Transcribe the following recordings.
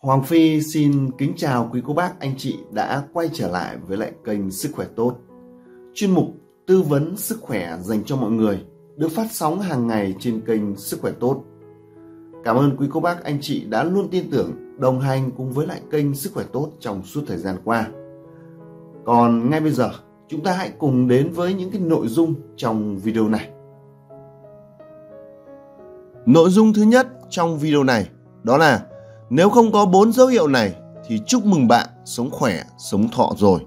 Hoàng Phi xin kính chào quý cô bác, anh chị đã quay trở lại với lại kênh Sức khỏe tốt. Chuyên mục tư vấn sức khỏe dành cho mọi người được phát sóng hàng ngày trên kênh Sức khỏe tốt. Cảm ơn quý cô bác, anh chị đã luôn tin tưởng, đồng hành cùng với lại kênh Sức khỏe tốt trong suốt thời gian qua. Còn ngay bây giờ, chúng ta hãy cùng đến với những cái nội dung trong video này. Nội dung thứ nhất trong video này đó là: nếu không có 4 dấu hiệu này thì chúc mừng bạn sống khỏe, sống thọ rồi.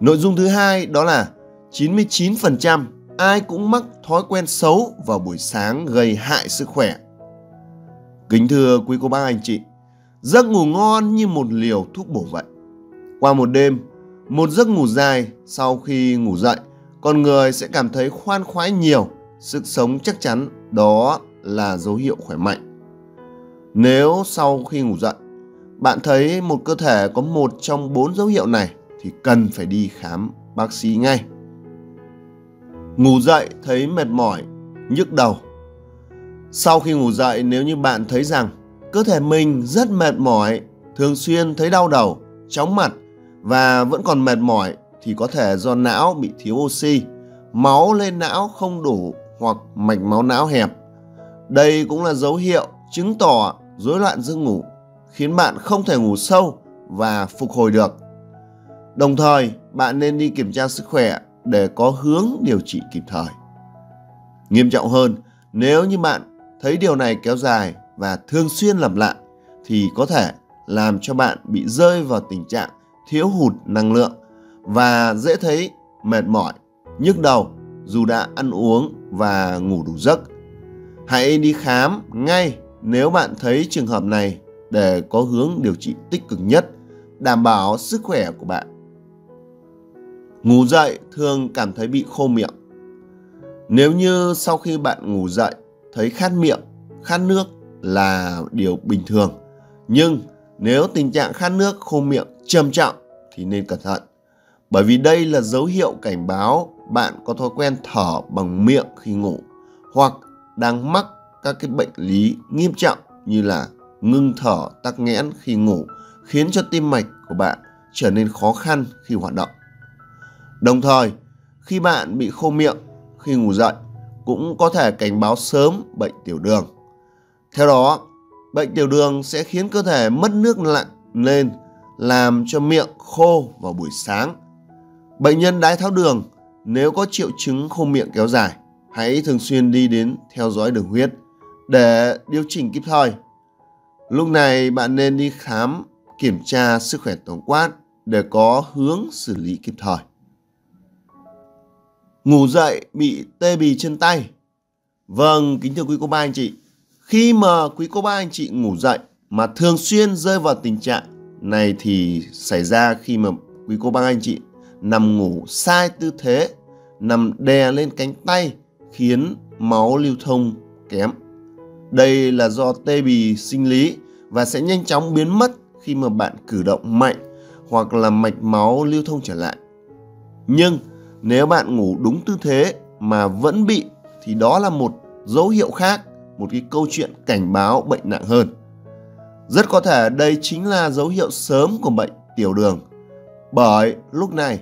Nội dung thứ hai đó là 99% ai cũng mắc thói quen xấu vào buổi sáng gây hại sức khỏe. Kính thưa quý cô bác anh chị, giấc ngủ ngon như một liều thuốc bổ vậy. Qua một đêm, một giấc ngủ dài, sau khi ngủ dậy, con người sẽ cảm thấy khoan khoái nhiều, sức sống chắc chắn, đó là dấu hiệu khỏe mạnh. Nếu sau khi ngủ dậy, bạn thấy một cơ thể có một trong 4 dấu hiệu này thì cần phải đi khám bác sĩ ngay. Ngủ dậy thấy mệt mỏi, nhức đầu. Sau khi ngủ dậy, nếu như bạn thấy rằng cơ thể mình rất mệt mỏi, thường xuyên thấy đau đầu, chóng mặt và vẫn còn mệt mỏi thì có thể do não bị thiếu oxy, máu lên não không đủ hoặc mạch máu não hẹp. Đây cũng là dấu hiệu chứng tỏ rối loạn giấc ngủ, khiến bạn không thể ngủ sâu và phục hồi được. Đồng thời, bạn nên đi kiểm tra sức khỏe để có hướng điều trị kịp thời. Nghiêm trọng hơn, nếu như bạn thấy điều này kéo dài và thường xuyên lặp lại thì có thể làm cho bạn bị rơi vào tình trạng thiếu hụt năng lượng và dễ thấy mệt mỏi, nhức đầu dù đã ăn uống và ngủ đủ giấc. Hãy đi khám ngay nếu bạn thấy trường hợp này để có hướng điều trị tích cực nhất, đảm bảo sức khỏe của bạn. Ngủ dậy thường cảm thấy bị khô miệng. Nếu như sau khi bạn ngủ dậy thấy khát miệng, khát nước là điều bình thường. Nhưng nếu tình trạng khát nước, khô miệng trầm trọng thì nên cẩn thận. Bởi vì đây là dấu hiệu cảnh báo bạn có thói quen thở bằng miệng khi ngủ hoặc đang mắc các cái bệnh lý nghiêm trọng như là ngưng thở, tắc nghẽn khi ngủ, khiến cho tim mạch của bạn trở nên khó khăn khi hoạt động. Đồng thời, khi bạn bị khô miệng khi ngủ dậy cũng có thể cảnh báo sớm bệnh tiểu đường. Theo đó, bệnh tiểu đường sẽ khiến cơ thể mất nước lạnh nên làm cho miệng khô vào buổi sáng. Bệnh nhân đái tháo đường nếu có triệu chứng khô miệng kéo dài, hãy thường xuyên đi đến theo dõi đường huyết để điều chỉnh kịp thời. Lúc này bạn nên đi khám, kiểm tra sức khỏe tổng quát để có hướng xử lý kịp thời. Ngủ dậy bị tê bì chân tay. Vâng, kính thưa quý cô bác anh chị, khi mà quý cô bác anh chị ngủ dậy mà thường xuyên rơi vào tình trạng này thì xảy ra khi mà quý cô bác anh chị nằm ngủ sai tư thế, nằm đè lên cánh tay, khiến máu lưu thông kém. Đây là do tê bì sinh lý và sẽ nhanh chóng biến mất khi mà bạn cử động mạnh hoặc là mạch máu lưu thông trở lại. Nhưng nếu bạn ngủ đúng tư thế mà vẫn bị thì đó là một dấu hiệu khác, một cái câu chuyện cảnh báo bệnh nặng hơn. Rất có thể đây chính là dấu hiệu sớm của bệnh tiểu đường. Bởi lúc này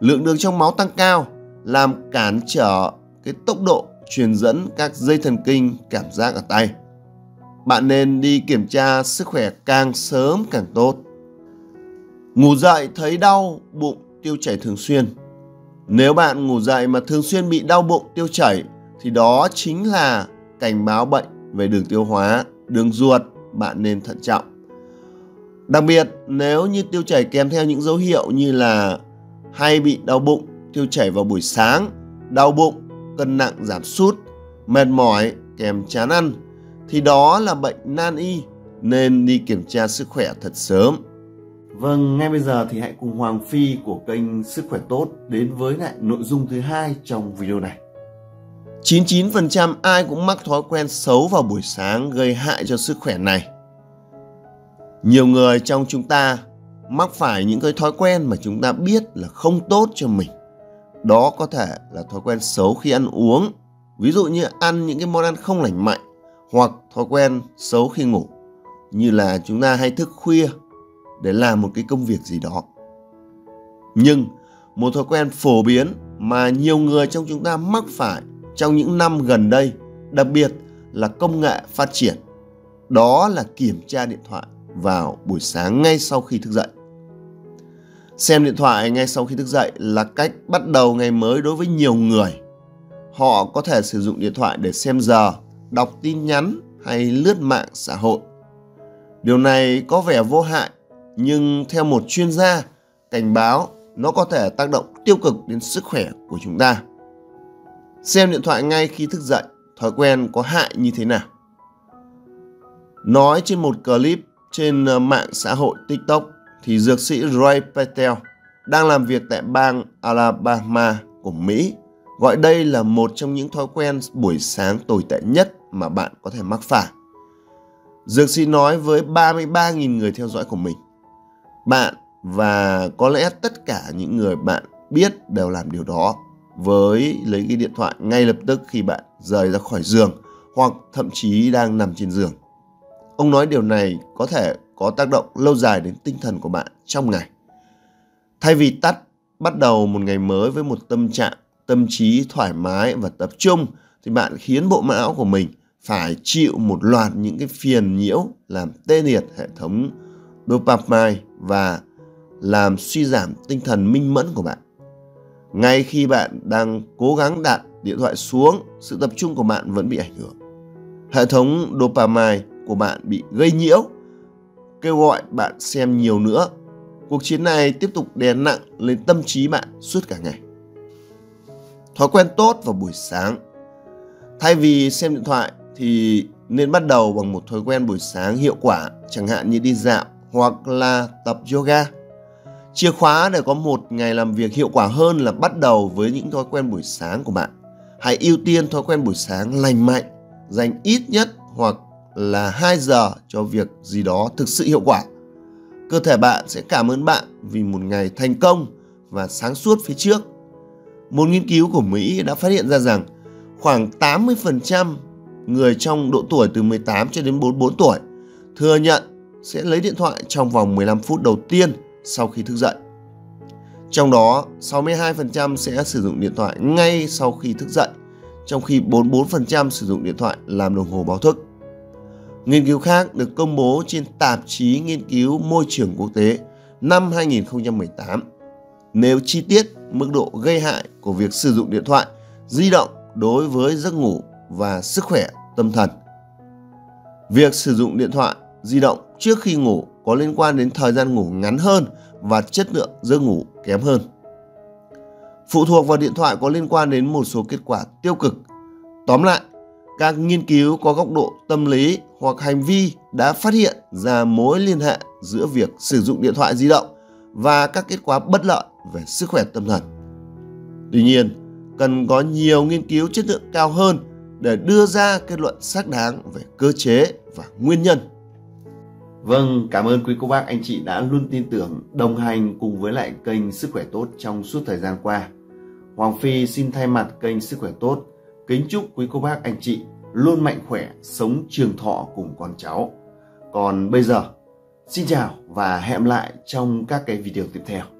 lượng đường trong máu tăng cao làm cản trở cái tốc độ truyền dẫn các dây thần kinh cảm giác ở tay. Bạn nên đi kiểm tra sức khỏe càng sớm càng tốt. Ngủ dậy thấy đau bụng, tiêu chảy thường xuyên. Nếu bạn ngủ dậy mà thường xuyên bị đau bụng, tiêu chảy thì đó chính là cảnh báo bệnh về đường tiêu hóa, đường ruột, bạn nên thận trọng. Đặc biệt nếu như tiêu chảy kèm theo những dấu hiệu như là hay bị đau bụng, tiêu chảy vào buổi sáng, đau bụng, cân nặng giảm sút, mệt mỏi kèm chán ăn thì đó là bệnh nan y nên đi kiểm tra sức khỏe thật sớm. Vâng, ngay bây giờ thì hãy cùng Hoàng Phi của kênh Sức khỏe tốt đến với lại nội dung thứ hai trong video này. 99% ai cũng mắc thói quen xấu vào buổi sáng gây hại cho sức khỏe này. Nhiều người trong chúng ta mắc phải những cái thói quen mà chúng ta biết là không tốt cho mình. Đó có thể là thói quen xấu khi ăn uống, ví dụ như ăn những cái món ăn không lành mạnh, hoặc thói quen xấu khi ngủ. như là chúng ta hay thức khuya để làm một cái công việc gì đó. Nhưng một thói quen phổ biến mà nhiều người trong chúng ta mắc phải trong những năm gần đây, đặc biệt là công nghệ phát triển, đó là kiểm tra điện thoại vào buổi sáng ngay sau khi thức dậy. Xem điện thoại ngay sau khi thức dậy là cách bắt đầu ngày mới đối với nhiều người. Họ có thể sử dụng điện thoại để xem giờ, đọc tin nhắn hay lướt mạng xã hội. Điều này có vẻ vô hại, nhưng theo một chuyên gia cảnh báo, nó có thể tác động tiêu cực đến sức khỏe của chúng ta. Xem điện thoại ngay khi thức dậy, thói quen có hại như thế nào? Nói trên một clip trên mạng xã hội TikTok thì dược sĩ Ray Patel đang làm việc tại bang Alabama của Mỹ gọi đây là một trong những thói quen buổi sáng tồi tệ nhất mà bạn có thể mắc phải. Dược sĩ nói với 33.000 người theo dõi của mình, bạn và có lẽ tất cả những người bạn biết đều làm điều đó, với lấy cái điện thoại ngay lập tức khi bạn rời ra khỏi giường hoặc thậm chí đang nằm trên giường. Ông nói điều này có thể có tác động lâu dài đến tinh thần của bạn trong ngày. Thay vì bắt đầu một ngày mới với một tâm trạng, tâm trí thoải mái và tập trung, thì bạn khiến bộ não của mình phải chịu một loạt những cái phiền nhiễu làm tê liệt hệ thống dopamine và làm suy giảm tinh thần minh mẫn của bạn. Ngay khi bạn đang cố gắng đặt điện thoại xuống, sự tập trung của bạn vẫn bị ảnh hưởng. Hệ thống dopamine của bạn bị gây nhiễu, kêu gọi bạn xem nhiều nữa. Cuộc chiến này tiếp tục đè nặng lên tâm trí bạn suốt cả ngày. Thói quen tốt vào buổi sáng. Thay vì xem điện thoại thì nên bắt đầu bằng một thói quen buổi sáng hiệu quả, chẳng hạn như đi dạo hoặc là tập yoga. Chìa khóa để có một ngày làm việc hiệu quả hơn là bắt đầu với những thói quen buổi sáng của bạn. Hãy ưu tiên thói quen buổi sáng lành mạnh, dành ít nhất hoặc là 2 giờ cho việc gì đó thực sự hiệu quả. Cơ thể bạn sẽ cảm ơn bạn vì một ngày thành công và sáng suốt phía trước. Một nghiên cứu của Mỹ đã phát hiện ra rằng khoảng 80% người trong độ tuổi từ 18 cho đến 44 tuổi thừa nhận sẽ lấy điện thoại trong vòng 15 phút đầu tiên sau khi thức dậy. Trong đó, 62% sẽ sử dụng điện thoại ngay sau khi thức dậy, trong khi 44% sử dụng điện thoại làm đồng hồ báo thức. Nghiên cứu khác được công bố trên tạp chí Nghiên cứu Môi trường Quốc tế năm 2018 nêu chi tiết mức độ gây hại của việc sử dụng điện thoại di động đối với giấc ngủ và sức khỏe tâm thần. Việc sử dụng điện thoại di động trước khi ngủ có liên quan đến thời gian ngủ ngắn hơn và chất lượng giấc ngủ kém hơn. Phụ thuộc vào điện thoại có liên quan đến một số kết quả tiêu cực. Tóm lại, các nghiên cứu có góc độ tâm lý hoặc hành vi đã phát hiện ra mối liên hệ giữa việc sử dụng điện thoại di động và các kết quả bất lợi về sức khỏe tâm thần. Tuy nhiên, cần có nhiều nghiên cứu chất lượng cao hơn để đưa ra kết luận xác đáng về cơ chế và nguyên nhân. Vâng, cảm ơn quý cô bác, anh chị đã luôn tin tưởng, đồng hành cùng với lại kênh Sức khỏe tốt trong suốt thời gian qua. Hoàng Phi xin thay mặt kênh Sức khỏe tốt kính chúc quý cô bác, anh chị luôn mạnh khỏe, sống trường thọ cùng con cháu. Còn bây giờ, xin chào và hẹn lại trong các cái video tiếp theo.